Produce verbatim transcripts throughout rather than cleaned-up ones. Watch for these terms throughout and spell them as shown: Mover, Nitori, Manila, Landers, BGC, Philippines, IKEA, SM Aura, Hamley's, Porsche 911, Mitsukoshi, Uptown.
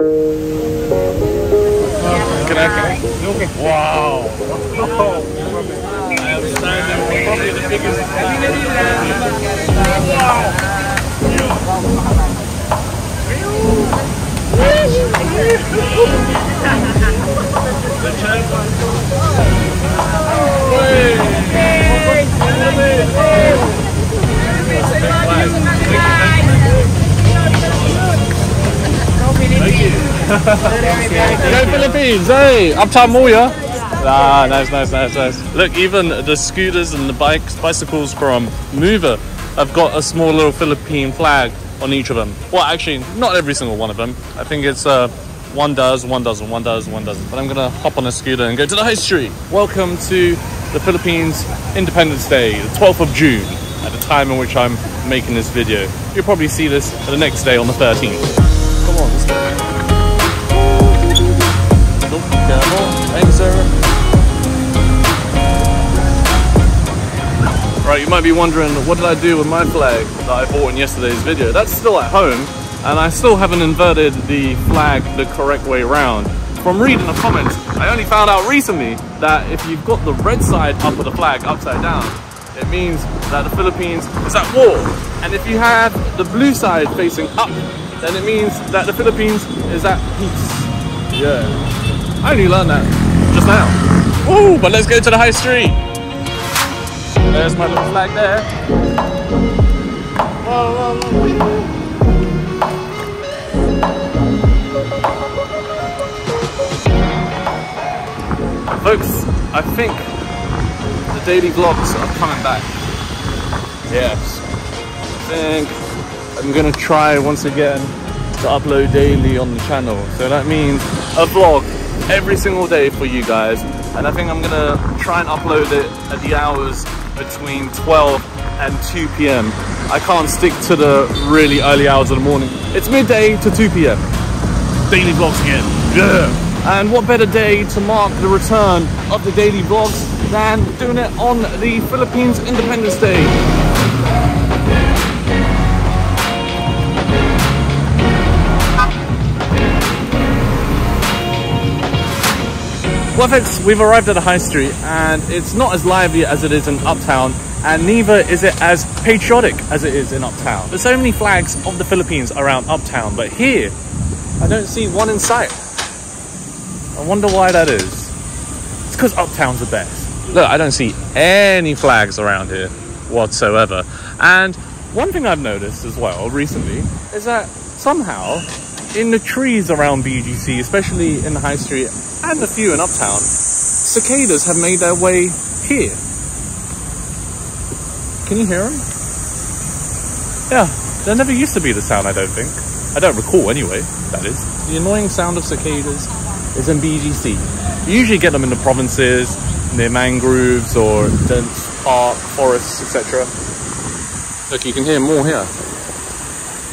Can I, can I? Wow. Wow. I have signed probably the biggest. Go Philippines, hey! Uptown mall, yeah? Ah, nice, nice, nice, nice. Look, even the scooters and the bikes, bicycles from Mover have got a small little Philippine flag on each of them. Well, actually, not every single one of them. I think it's uh, one does, one doesn't, one does, one doesn't. But I'm gonna hop on a scooter and go to the high street. Welcome to the Philippines Independence Day, the twelfth of June, at the time in which I'm making this video. You'll probably see this the next day on the thirteenth. Come on, let's go. Right, you might be wondering, what did I do with my flag that I bought in yesterday's video? That's still at home, and I still haven't inverted the flag the correct way around. From reading the comments, I only found out recently that if you've got the red side up of the flag upside down, it means that the Philippines is at war. And if you have the blue side facing up, then it means that the Philippines is at peace. Yeah. I only learned that just now. Ooh, but let's go to the high street. There's my little flag there. Whoa, whoa, whoa. Folks, I think the daily vlogs are coming back. Yes. I think I'm gonna try once again to upload daily on the channel. So that means a vlog every single day for you guys, and I think I'm gonna try and upload it at the hours between twelve and two p m I can't stick to the really early hours of the morning. It's midday to two p m Daily vlogs again, yeah! And what better day to mark the return of the daily vlogs than doing it on the Philippines Independence Day. Well, folks, we've arrived at the high street, and it's not as lively as it is in Uptown, and neither is it as patriotic as it is in Uptown. There's so many flags of the Philippines around Uptown, but here, I don't see one in sight. I wonder why that is. It's because Uptown's the best. Look, I don't see any flags around here whatsoever. And one thing I've noticed as well recently is that somehow, in the trees around B G C, especially in the high street, and a few in Uptown, cicadas have made their way here. Can you hear them? Yeah, there never used to be the sound, I don't think. I don't recall anyway, that is. The annoying sound of cicadas is in B G C. You usually get them in the provinces, near mangroves or dense park, forests, et cetera. Look, you can hear more here.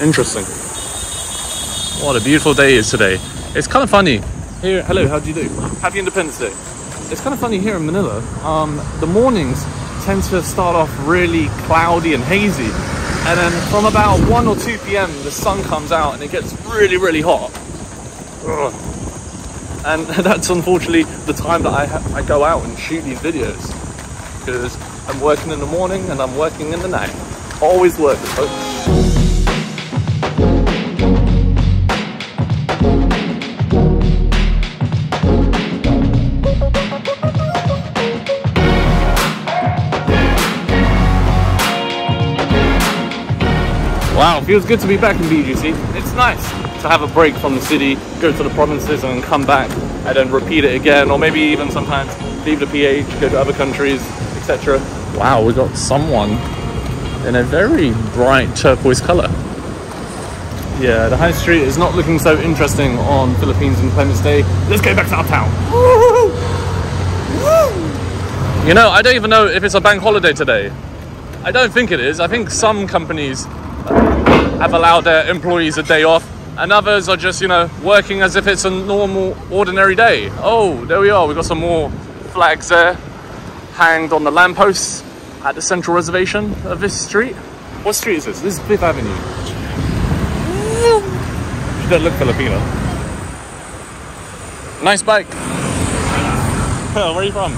Interesting. What a beautiful day it is today. It's kind of funny. Here, hello, how do you do? Happy Independence Day. It's kind of funny here in Manila, um, the mornings tend to start off really cloudy and hazy, and then from about one or two p m the sun comes out and it gets really, really hot. Ugh. And that's unfortunately the time that I, ha I go out and shoot these videos, because I'm working in the morning and I'm working in the night. Always working, folks. Wow, feels good to be back in B G C. It's nice to have a break from the city, go to the provinces and come back and then repeat it again, or maybe even sometimes leave the P H, go to other countries, et cetera. Wow, we got someone in a very bright turquoise colour. Yeah, the high street is not looking so interesting on Philippines Independence Day. Let's go back to Uptown. Woo! Woo! You know, I don't even know if it's a bank holiday today. I don't think it is. I think some companies have allowed their employees a day off, and others are just, you know, working as if it's a normal, ordinary day. Oh, there we are. We've got some more flags there hanged on the lampposts at the central reservation of this street. What street is this? This is Fifth Avenue. She doesn't look Filipino. Nice bike. Nice. Where are you from? From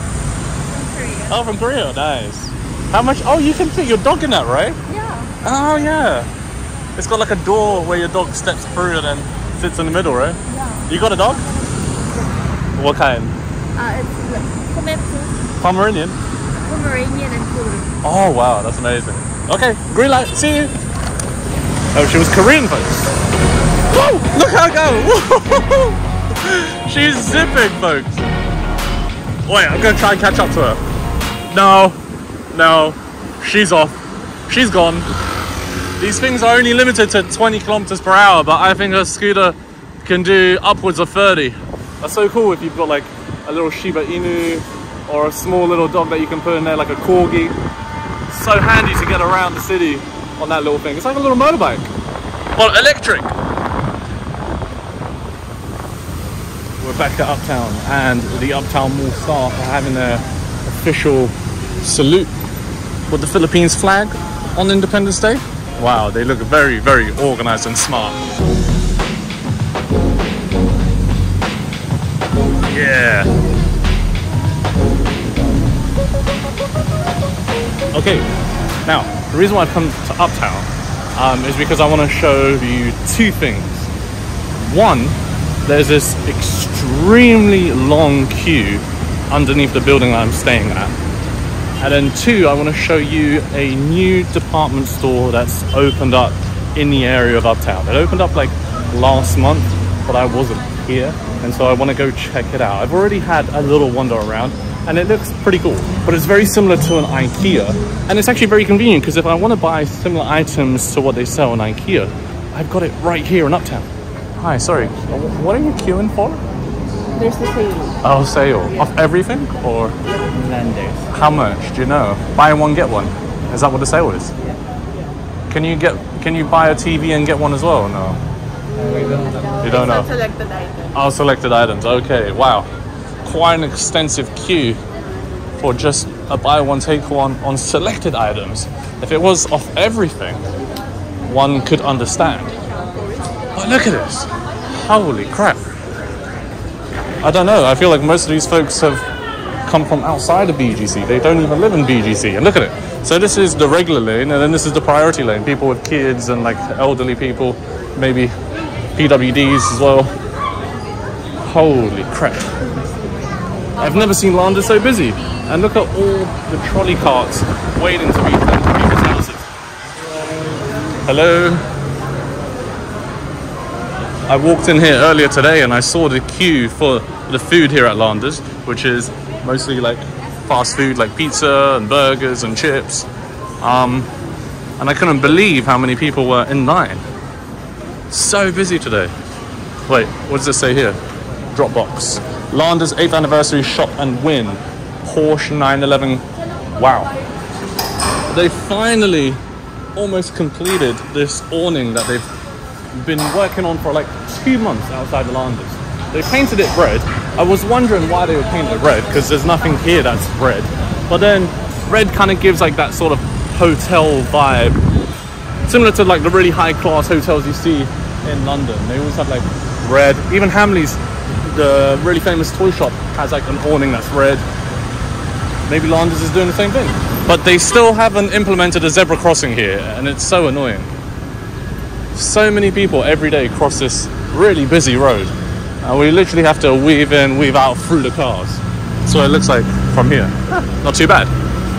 Korea. Oh, from Korea. Nice. How much? Oh, you can fit your dog in that, right? Yeah. Oh, yeah. It's got like a door where your dog steps through and then sits in the middle, right? Yeah. You got a dog? Yeah. What kind? Uh, it's like Pomeranian. Pomeranian and Poodle. Oh, wow. That's amazing. Okay. Green light. See you. Oh, she was Korean, folks. Woo! Look how I go. She's zipping, folks. Wait, I'm going to try and catch up to her. No. No, she's off. She's gone. These things are only limited to twenty kilometers per hour, but I think her scooter can do upwards of thirty. That's so cool if you've got like a little Shiba Inu or a small little dog that you can put in there, like a corgi. So handy to get around the city on that little thing. It's like a little motorbike. Well, electric. We're back to Uptown, and the Uptown Mall staff are having their official salute with the Philippines flag on Independence Day. Wow, they look very, very organized and smart. Yeah. Okay, now, the reason why I've come to Uptown um, is because I want to show you two things. One, there's this extremely long queue underneath the building that I'm staying at. And then two, I want to show you a new department store that's opened up in the area of Uptown. It opened up like last month, but I wasn't here. And so I want to go check it out. I've already had a little wander around and it looks pretty cool, but it's very similar to an IKEA. And it's actually very convenient because if I want to buy similar items to what they sell in IKEA, I've got it right here in Uptown. Hi, sorry. What are you queuing for? There's the sale. Oh, sale. Yeah. Of everything or? Landers. How much do you know? Buy one get one. Is that what the sale is? Yeah. Yeah. Can you get? Can you buy a T V and get one as well? No. We don't know. You don't know. Selected items. Oh, selected items. Okay. Wow. Quite an extensive queue for just a buy one take one on selected items. If it was off everything, one could understand. But look at this. Holy crap. I don't know. I feel like most of these folks have come from outside of B G C. They don't even live in B G C. And look at it. So this is the regular lane, and then this is the priority lane. People with kids and like elderly people, maybe P W Ds as well. Holy crap. I've never seen Landers so busy. And look at all the trolley carts waiting to be put into people's houses. Hello. I walked in here earlier today and I saw the queue for the food here at Landers, which is mostly like fast food, like pizza and burgers and chips. Um, and I couldn't believe how many people were in line. So busy today. Wait, what does this say here? Dropbox. Landers eighth anniversary shop and win. Porsche nine eleven. Wow. They finally almost completed this awning that they've been working on for like two months outside the Landers. They painted it red. I was wondering why they would paint it red because there's nothing here that's red. But then red kind of gives like that sort of hotel vibe. Similar to like the really high class hotels you see in London. They always have like red. Even Hamley's, the really famous toy shop, has like an awning that's red. Maybe Landers is doing the same thing. But they still haven't implemented a zebra crossing here and it's so annoying. So many people every day cross this really busy road. Uh, we literally have to weave in, weave out through the cars. That's what it looks like from here. Not too bad.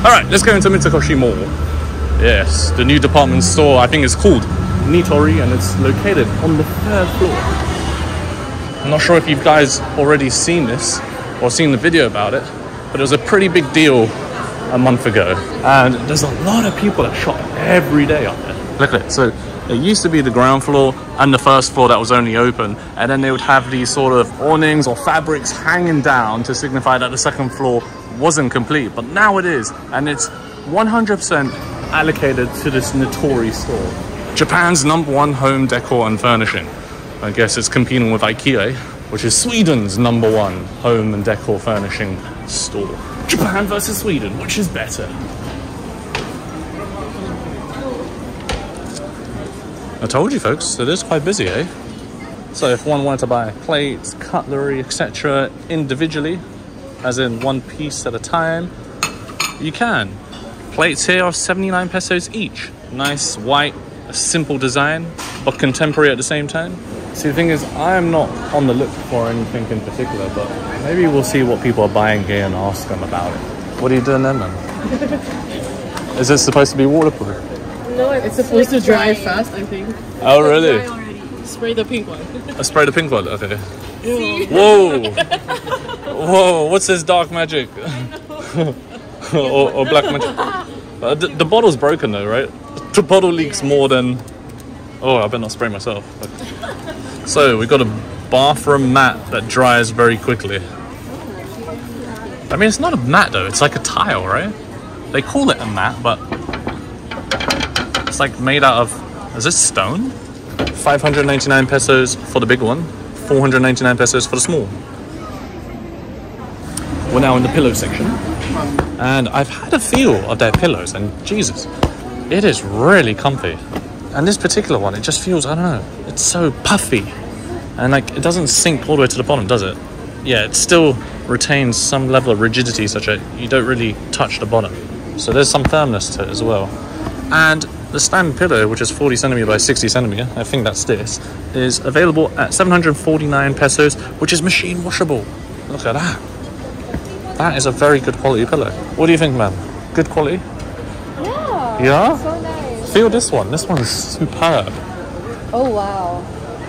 All right, let's go into Mitsukoshi Mall. Yes, the new department store, I think it's called Nitori, and it's located on the third floor. I'm not sure if you guys already seen this or seen the video about it, but it was a pretty big deal a month ago. And there's a lot of people that shop every day up there. Look at it. So it used to be the ground floor and the first floor that was only open, and then they would have these sort of awnings or fabrics hanging down to signify that the second floor wasn't complete, but now it is, and it's one hundred percent allocated to this Nitori store. Japan's number one home decor and furnishing. I guess it's competing with IKEA, which is Sweden's number one home and decor furnishing store. Japan versus Sweden, which is better? I told you folks, it is quite busy, eh? So if one wanted to buy plates, cutlery, et cetera individually, as in one piece at a time, you can. Plates here are seventy-nine pesos each. Nice white, simple design, but contemporary at the same time. See, the thing is, I'm not on the look for anything in particular, but maybe we'll see what people are buying here and ask them about it. What are you doing then, man? Is this supposed to be waterproof? No, it's, it's supposed like to dry drying. fast, I think. Oh, really? Spray the pink one. I spray the pink one? Okay. Whoa! Whoa, what's this dark magic? or, or black magic? Uh, the, the bottle's broken though, right? The bottle leaks more than... Oh, I better not spray myself. Okay. So, we've got a bathroom mat that dries very quickly. I mean, it's not a mat though, it's like a tile, right? They call it a mat, but... It's like made out of... Is this stone? five hundred ninety-nine pesos for the big one, four hundred ninety-nine pesos for the small. We're now in the pillow section. And I've had a feel of their pillows, and Jesus, it is really comfy. And this particular one, it just feels, I don't know, it's so puffy. And like, it doesn't sink all the way to the bottom, does it? Yeah, it still retains some level of rigidity, such that you don't really touch the bottom. So there's some firmness to it as well. And the stand pillow, which is forty centimeter by sixty centimeter, I think that's this, is available at seven hundred forty-nine pesos, which is machine washable. Look at that. That is a very good quality pillow. What do you think, ma'am? Good quality? Yeah. Yeah? So nice. Feel this one. This one's superb. Oh, wow.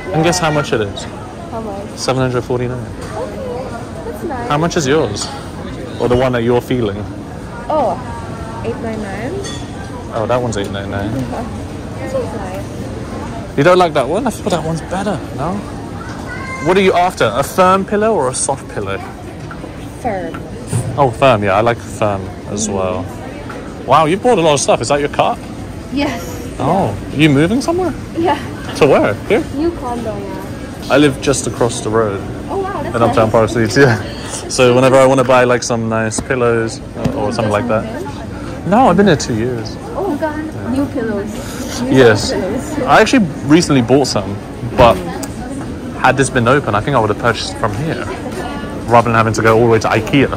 Yeah. And guess how much it is? How much? seven hundred forty-nine. Okay. That's nice. How much is yours? Or the one that you're feeling? Oh, eight ninety-nine. Oh, that one's eight ninety-nine. That's nice. You don't like that one? I feel that one's better, no? What are you after? A firm pillow or a soft pillow? Firm. Oh, firm, yeah, I like firm as well. Wow, you bought a lot of stuff. Is that your cart? Yes. Oh, yeah. You moving somewhere? Yeah. To where? Here? New condo, yeah. I live just across the road. Oh, wow, that's in Uptown nice. Park yeah. So whenever I want to buy like some nice pillows uh, or something like that. No, I've been here two years. Oh, God. Yeah. New pillows. New yes. Pillows. I actually recently bought some, but had this been open, I think I would have purchased from here, rather than having to go all the way to IKEA.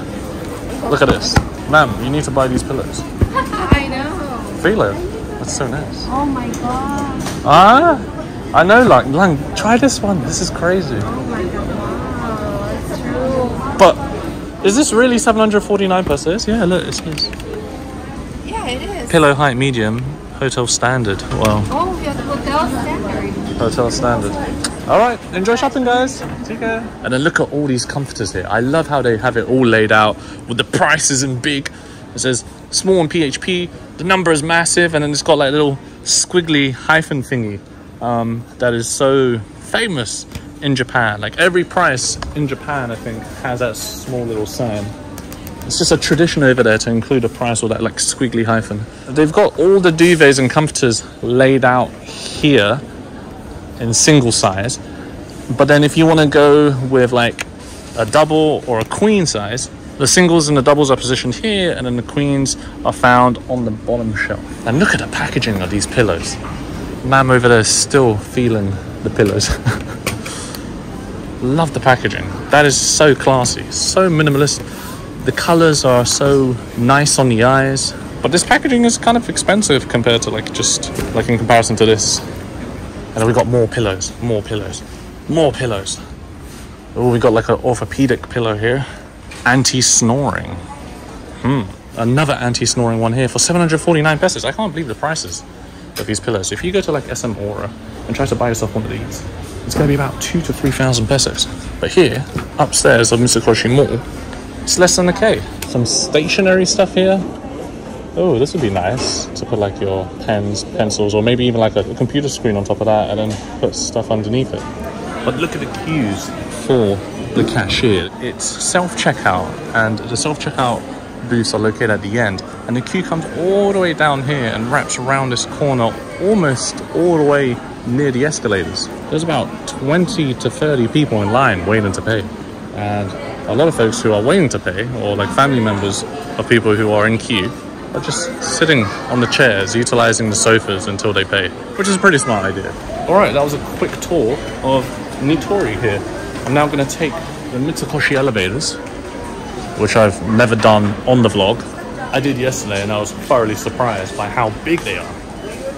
Look at this. Ma'am, you need to buy these pillows. I know. Feel it. That's so nice. Oh my god. Ah? I know, like, Lang, try this one. This is crazy. Oh my god. Wow. It's true. But is this really seven hundred forty-nine pesos? Yeah, look, it says. Yeah, it is. Pillow height medium, hotel standard. Wow. Oh, yeah, the hotel standard. Hotel standard. All right, enjoy shopping, guys. Take care. And then look at all these comforters here. I love how they have it all laid out with the prices in big. It says small in P H P, the number is massive, and then it's got like a little squiggly hyphen thingy um, that is so famous in Japan. Like every price in Japan, I think, has that small little sign. It's just a tradition over there to include a price or that like squiggly hyphen. They've got all the duvets and comforters laid out here in single size, but then if you want to go with like a double or a queen size, the singles and the doubles are positioned here, and then the queens are found on the bottom shelf. And look at the packaging of these pillows. Ma'am over there is still feeling the pillows. Love the packaging. That is so classy, so minimalist. The colors are so nice on the eyes, but this packaging is kind of expensive compared to like just like in comparison to this. And then we've got more pillows, more pillows, more pillows. Oh, we've got like an orthopedic pillow here. Anti-snoring. Hmm. Another anti-snoring one here for seven hundred forty-nine pesos. I can't believe the prices of these pillows. If you go to like S M Aura and try to buy yourself one of these, it's going to be about two to three thousand pesos. But here, upstairs of Mitsukoshi Mall, it's less than a K. Some stationery stuff here. Oh, this would be nice to put like your pens, pencils, or maybe even like a computer screen on top of that, and then put stuff underneath it. But look at the queues for the cashier. It's self-checkout, and the self-checkout booths are located at the end, and the queue comes all the way down here and wraps around this corner almost all the way near the escalators. There's about twenty to thirty people in line waiting to pay, and a lot of folks who are waiting to pay, or like family members of people who are in queue, are just sitting on the chairs, utilizing the sofas until they pay, which is a pretty smart idea. All right, that was a quick tour of Nitori here. I'm now going to take the Mitsukoshi elevators, which I've never done on the vlog. I did yesterday and I was thoroughly surprised by how big they are.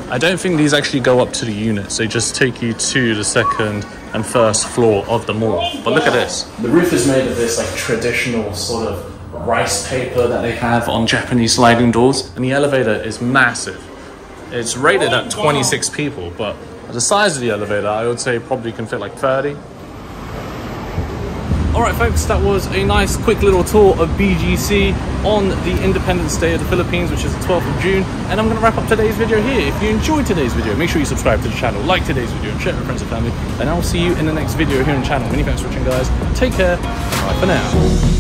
I don't think these actually go up to the units. They just take you to the second and first floor of the mall. But look at this. The roof is made of this like traditional sort of rice paper that they have on Japanese sliding doors. And the elevator is massive. It's rated at twenty-six people, but the size of the elevator, I would say probably can fit like thirty. All right, folks, that was a nice quick little tour of B G C on the Independence Day of the Philippines, which is the twelfth of June. And I'm going to wrap up today's video here. If you enjoyed today's video, make sure you subscribe to the channel, like today's video, and share it with friends and family. And I'll see you in the next video here on the channel. Many thanks for watching, guys. Take care. Bye for now.